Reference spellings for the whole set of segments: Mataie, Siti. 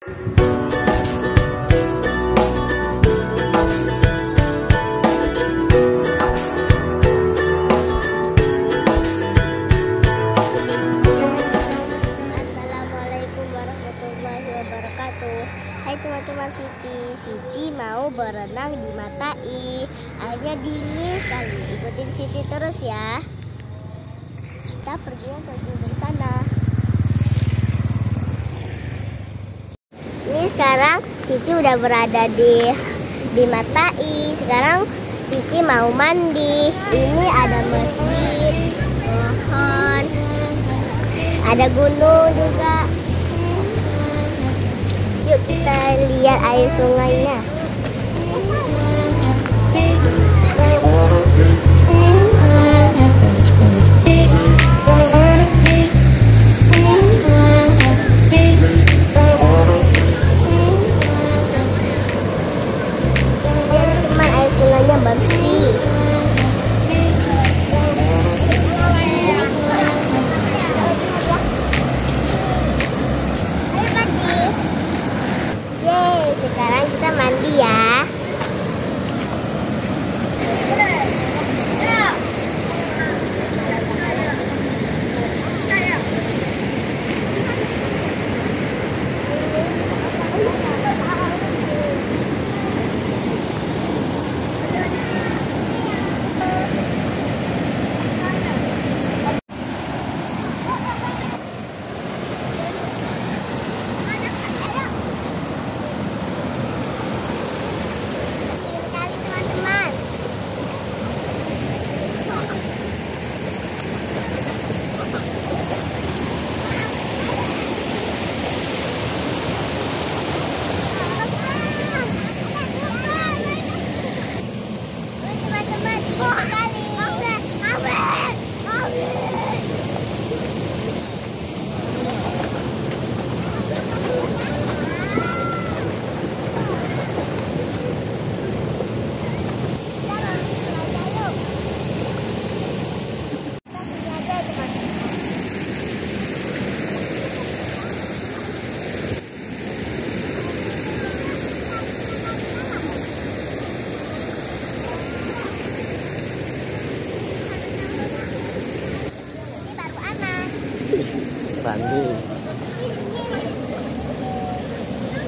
Hai teman-teman Siti mau berenang di Mataie. Airnya dingin sekali, ikutin Siti terus ya. Kita pergi ke sana. Ini sekarang Siti udah berada di Mataie. Sekarang Siti mau mandi. Ini ada masjid, pohon, ada gunung juga. Yuk kita lihat air sungainya. Teman-teman, air sungainya bersih. Sekarang kita mandi ya.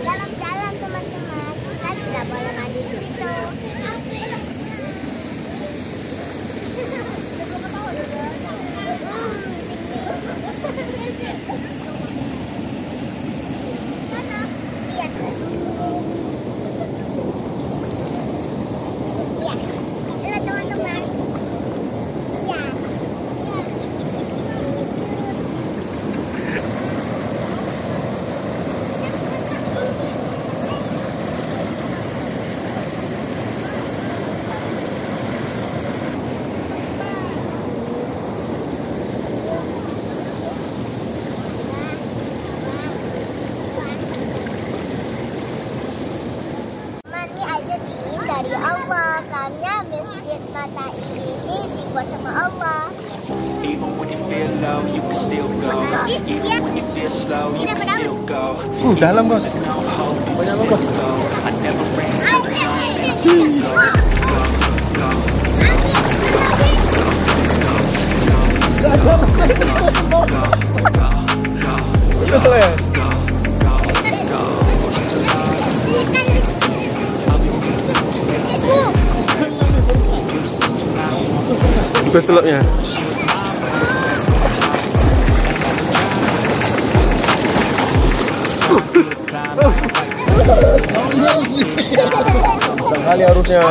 Dalam-dalam teman-teman, kita tidak boleh mandi di situ. Dari Allah, karena masjid Mataie ini dibuat sama Allah. Even when you feel low, you can still go. Even when you feel slow, you can still go. Dalam bos. Selapnya. Sekali harusnya.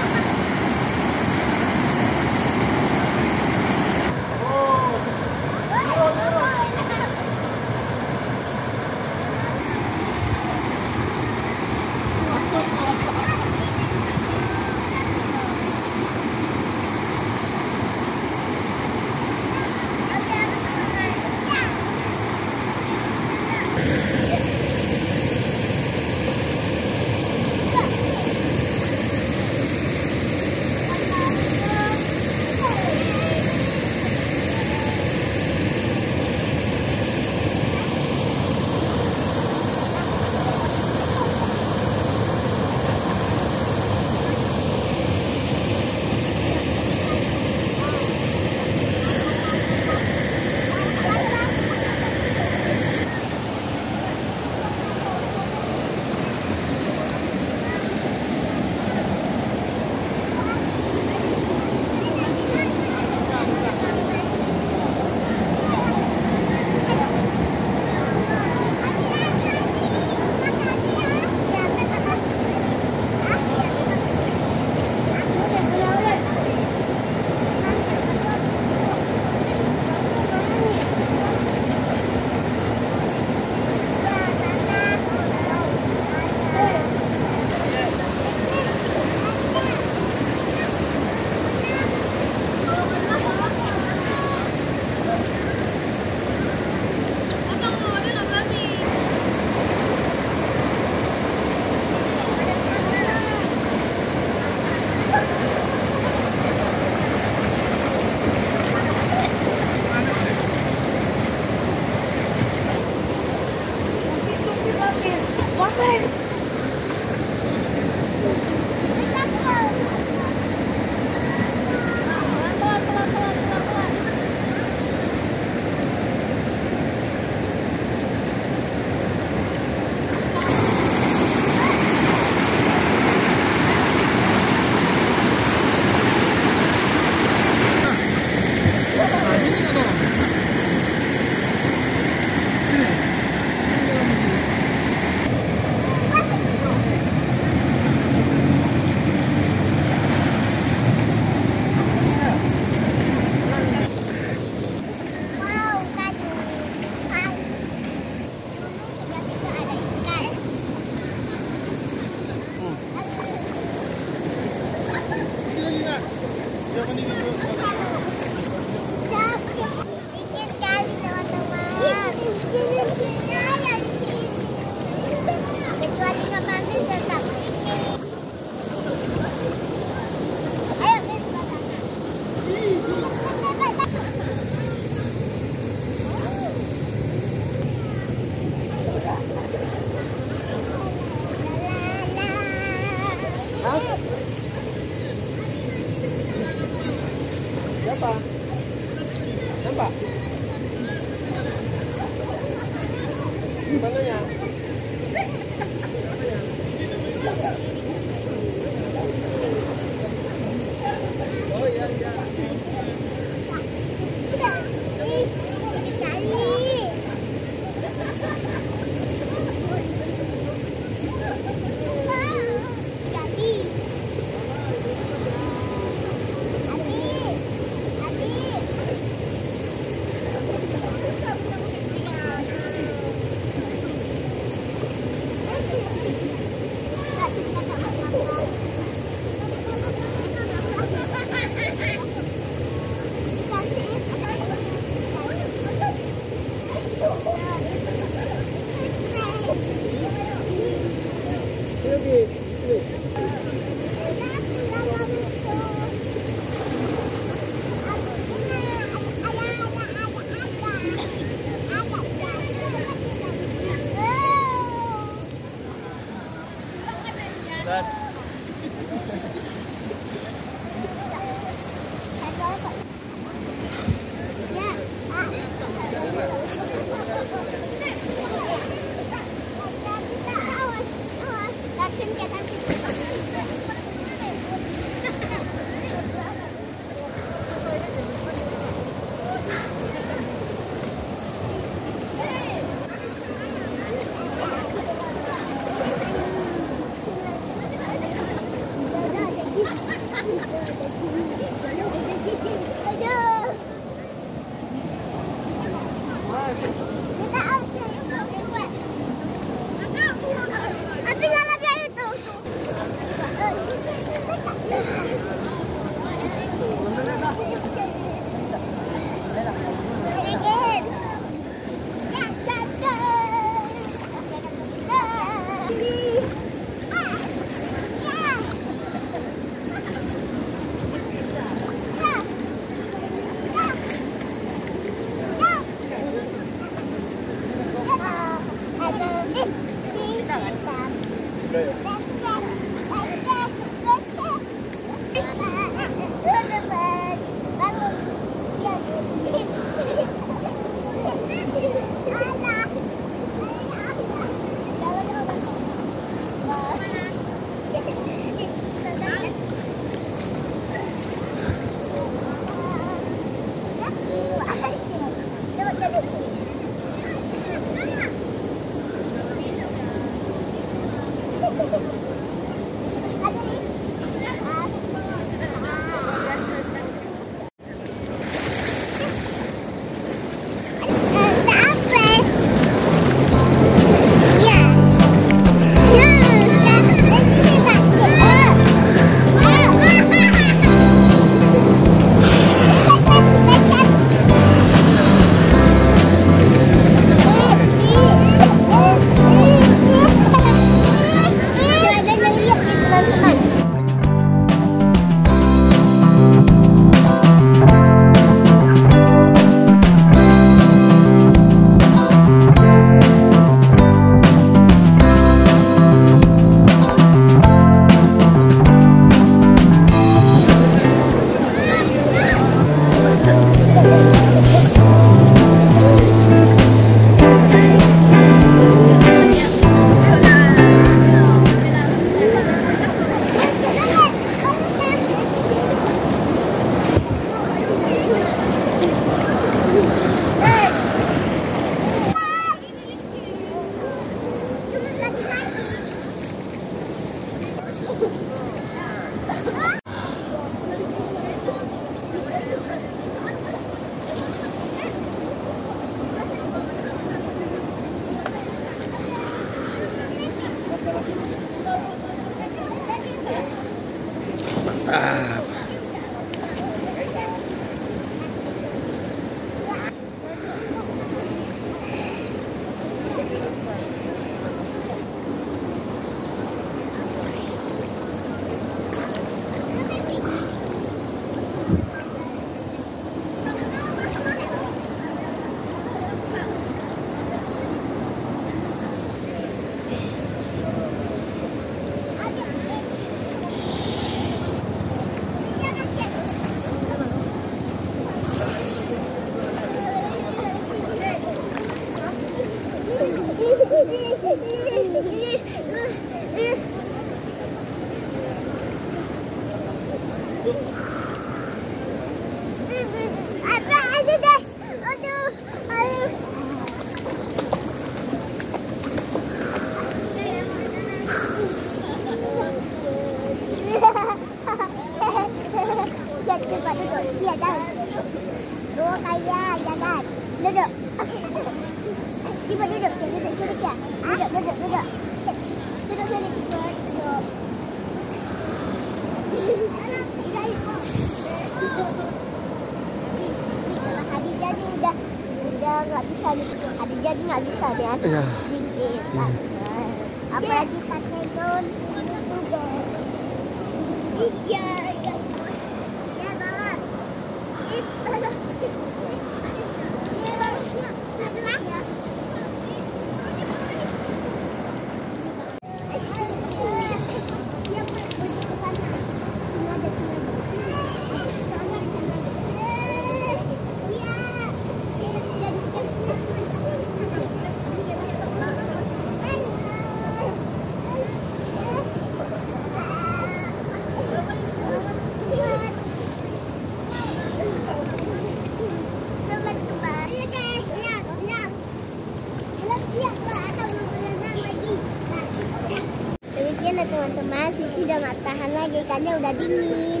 Teman-teman, Siti udah nggak tahan lagi, ikannya udah dingin.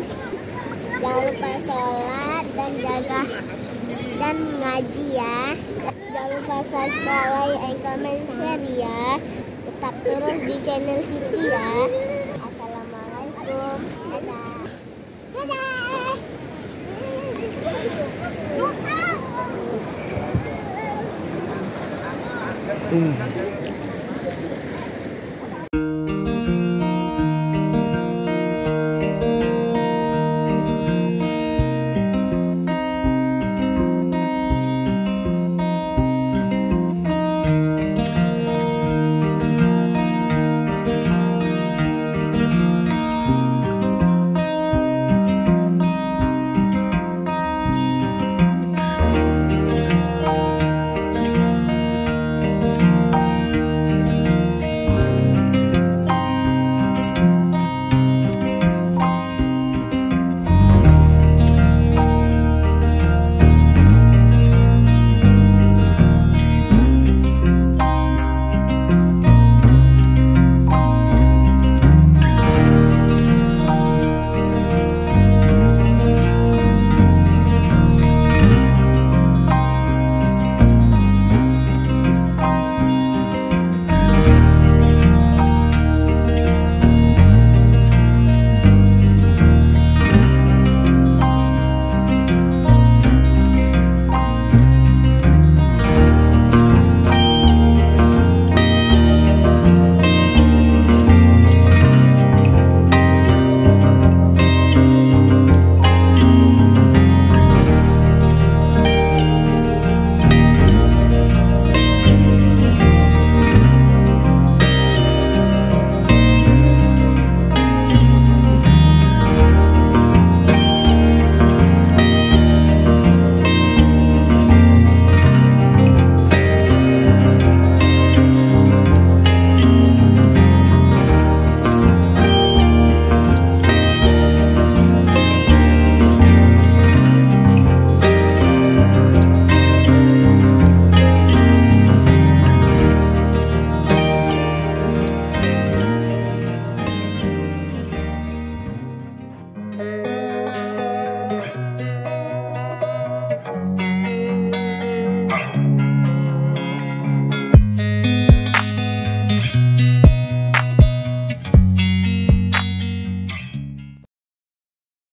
Jangan lupa sholat dan jaga dan ngaji ya. Jangan lupa subscribe, like, and comment, share ya. Tetap terus di channel Siti ya. Assalamualaikum. Dadah. Dadah.